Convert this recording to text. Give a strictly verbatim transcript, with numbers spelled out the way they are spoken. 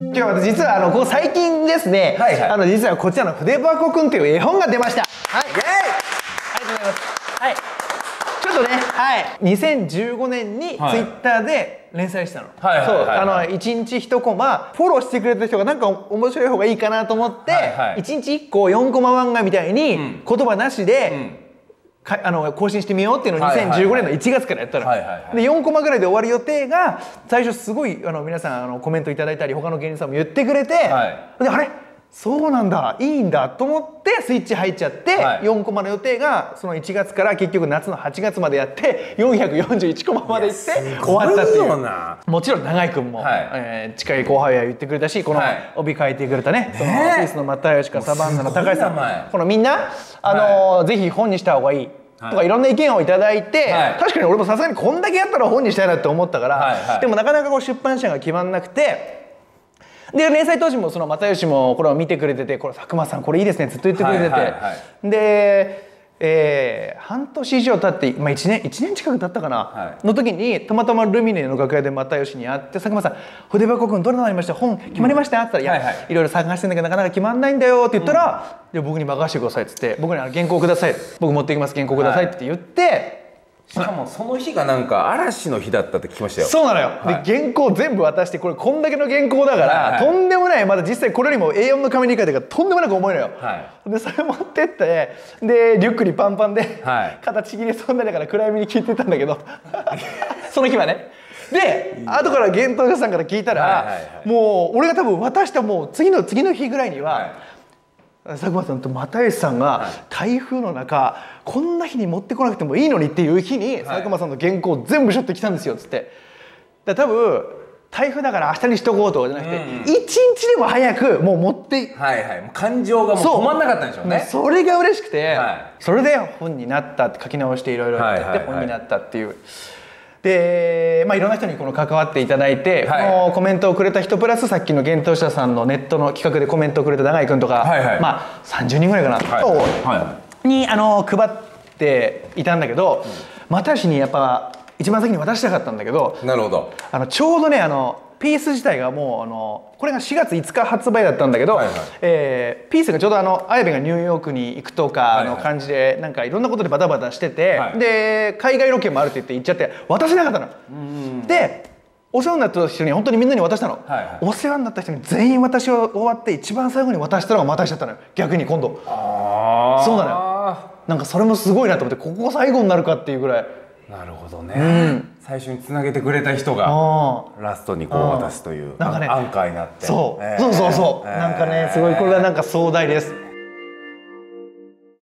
今日は実はあのここ最近ですね、はいはい、あの実はこちらの「筆箱くん」という絵本が出ました。はい、イエーイ、ありがとうございます。はい、ちょっとね、はい、にせんじゅうごねんにツイッターで連載したの。そう、あのいちにちいちコマフォローしてくれた人がなんか面白い方がいいかなと思って、はいはい、いちにちいっこよんコマ漫画みたいに言葉なしで、うんうん、かあの更新してみようっていうのをにせんじゅうごねんのいちがつからやったらでよんコマぐらいで終わる予定が最初すごいあの皆さんあのコメントいただいたり他の芸人さんも言ってくれて、はい、であれそうなんだいいんだと思ってスイッチ入っちゃって、はい、よんコマの予定がそのいちがつから結局夏のはちがつまでやってよんひゃくよんじゅういちコマまでいって終わったっていう。もちろん永井君も、はい、えー、近い後輩は言ってくれたしこの帯書いてくれたね、はい、そのスイスの又吉かサバンナの高橋さんこのみんな、あのーはい、ぜひ本にした方がいいとかいろんな意見をいただいて、はい、確かに俺もさすがにこんだけやったら本にしたいなって思ったから、はいはい、でもなかなかこう出版社が決まんなくて。で連載当時もその又吉もこれを見てくれてて「これ佐久間さんこれいいですね」ずっと言ってくれててで、えー、半年以上経って、まあ、1, 年1年近く経ったかな、はい、の時にたまたまルミネの楽屋で又吉に会って「佐久間さん筆箱くんどれのありました本決まりました？」って言ったら「いやいろいろ探してんだけどなかなか決まんないんだよ」って言ったら「うん、僕に任せてください」っつって「僕にあの原稿ください僕持っていきます原稿ください」って言って。はい、しかもその日がなんか嵐の日だったって聞きましたよ。そうなのよ、はい、で原稿全部渡してこれこんだけの原稿だから、はい、とんでもないまだ実際これよりも エーよん の紙に書いてるからとんでもなく重いのよ、はい、でそれ持ってってでリュックにパンパンで、はい、肩ちぎれそうになりながら暗闇に聞いてたんだけどその日はねで後から原稿さんから聞いたらもう俺が多分渡したもう次の次の日ぐらいには、はい、佐久間さんと又吉さんが台風の中、はい、こんな日に持ってこなくてもいいのにっていう日に佐久間さんの原稿を全部しょってきたんですよっつってだ多分台風だから明日にしとこうとかじゃなくて、うん、いちにちでも早くもう持ってはいはい感情がもう止まんなかったんでしょうね。それが嬉しくて、はい、それで本になったって書き直していろいろやって本になったっていう。でまあ、いろんな人にこの関わっていただいて、はい、このコメントをくれた人プラスさっきの幻冬舎さんのネットの企画でコメントをくれた永井君とか、はいはい、まあ、さんじゅうにんぐらいかな、はいはい、にあの配っていたんだけど、うん、又吉にやっぱ一番先に渡したかったんだけど、なるほど、あのちょうどねあのピース自体がもうあのこれがしがついつか発売だったんだけど、はいはい、えー、ピースがちょうどあの綾部がニューヨークに行くとかの感じでなんかいろんなことでバタバタしてて、はい、で海外ロケもあるって言って行っちゃって渡せなかったの。うんでお世話になった人に本当にみんなに渡したの、はいはい、お世話になった人に全員私を終わって一番最後に渡したのが渡しちゃったのよ逆に今度。あそうなのよ、なんかそれもすごいなと思ってここが最後になるかっていうぐらい。なるほどね、うん、最初につなげてくれた人がラストにこう渡すというなんか、ね、安価になってそうそうそうそう、えー、なんかねすごいこれはなんか壮大です。